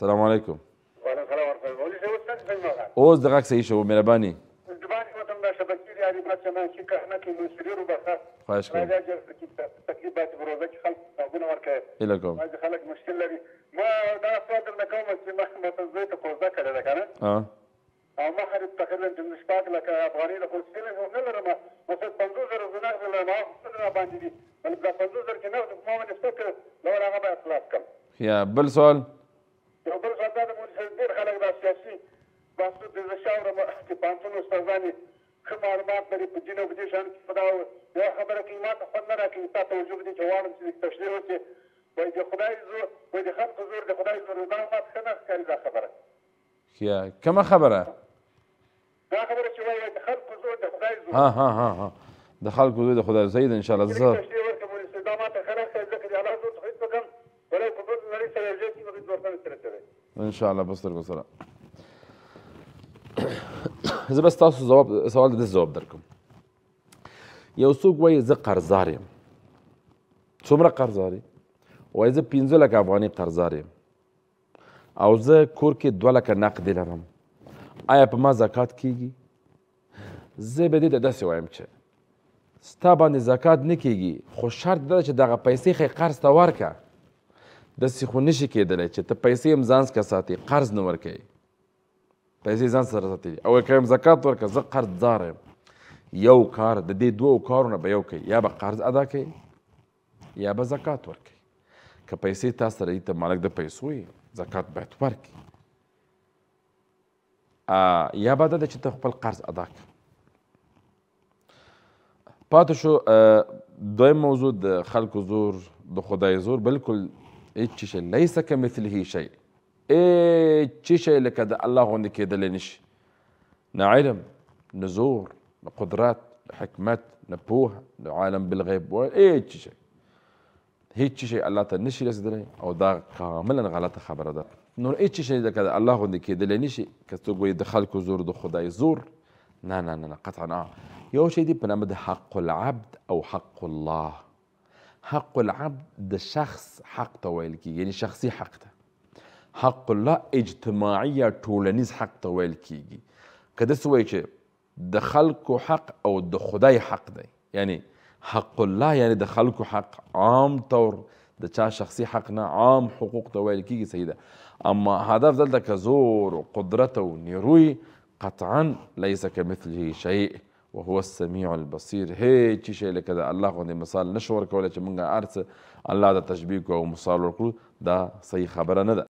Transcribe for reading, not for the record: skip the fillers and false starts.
السلام عليكم. اوز دغه صحیح شو مې رباني خواهش کوم. الهکم ما دا فاضل نکوم چې ما تزه ته قوزه کړل کنه او ما خرب تقریبا د نشپاک لکه افغاني له خپل نه لرم مثلا 5000 زنه له ما سره باندې دي بل 5000 کې نه کوم نه ستک نو هغه به خلاص کم یا بل سوال یو بل سوال د مونږ خلک د سیاسي باسو د شاور ما چې 500 استادانی خبر ما په جنو کې شان په دا یو خبره کې ما ته خبر راکې تاسو توجه دي چې وارم چې تشریح وکړي وای د خدای زور وای د خلق زور د خدای زور دا ما څه نه ښکاري دا خبره یا کومه خبره دا خبره چې وای د خلق زور د خدای زور ها ها ها ها د خلق زور د خدای زید ان شاء الله زه ان شاء الله بصر بصر اذا بس تاسو جواب سوال د جواب درکم یو څوک وای زه قرضدار یم څومره قرضدار وای زه 15 لک افغاني قرضدار یم او زه کور کې 2 لک نقد لرم آیا په ما زکات کیږي؟ زه به دې ته داسې وایم چې ستا باندې زکات نه کیږي خو شرط دا چې دغه پیسې خې قرض ته ورکه داسې خو نشي کیدلی چې ته پیسې هم ځان څخه ساتي قرض نه ورکوي پیسې ځان سره ساتي او که هم زکات ورکه زه قرضدار یم یو کار د دې دوو کارونه به یو کوي یا به قرض ادا کوي یا به زکات ورکوي که پیسې تا سره دي ته مالک د پیسو یې زکات باید ورکړي یا به دا ده چې ته خپل قرض ادا کړه پاتې شو دویم موضوع د خلکو زور د خدای زور بلکل هیڅ شی لیسه کمثله شی هیڅ شی لکه د الله غوندې کیدلی نشي نه علم نه زور نه قدرت نه حکمت نه پوهه نه عالم بالغیب هیڅ شی هیچ شی الله ته نشي رسیدلی او دا کاملا غلطه خبره ده نور هیچ شی ده که الله غوندې کیدلی نشي که څوک وایي د خلکو زور د خدای زور نه نه نه قطعا نه یو شی دی په نامه د حق العبد او حق الله حق العبد د شخص حق ته ویل کیږي یعنی شخصي حق ته حق الله اجتماعي یا ټولنیز حق ته ویل کیږي که داسې وایي چې د خلکو حق او د خدای حق دی یعنی حق الله یعنی د خلکو حق عام طور د چا شخصي حق نه عام حقوق ته ویل کیږي صحیح ده اما هدف دلته که زور و قدرت او نیروی قطعا لیس کمثله شیء وهو السمیع البصیر هیڅ شی لکه د الله غوندې مثال نشو ورکولی چې موږ هر څه الله ته تشبیه کړو او مثال ورکړو دا صحیح خبره نه ده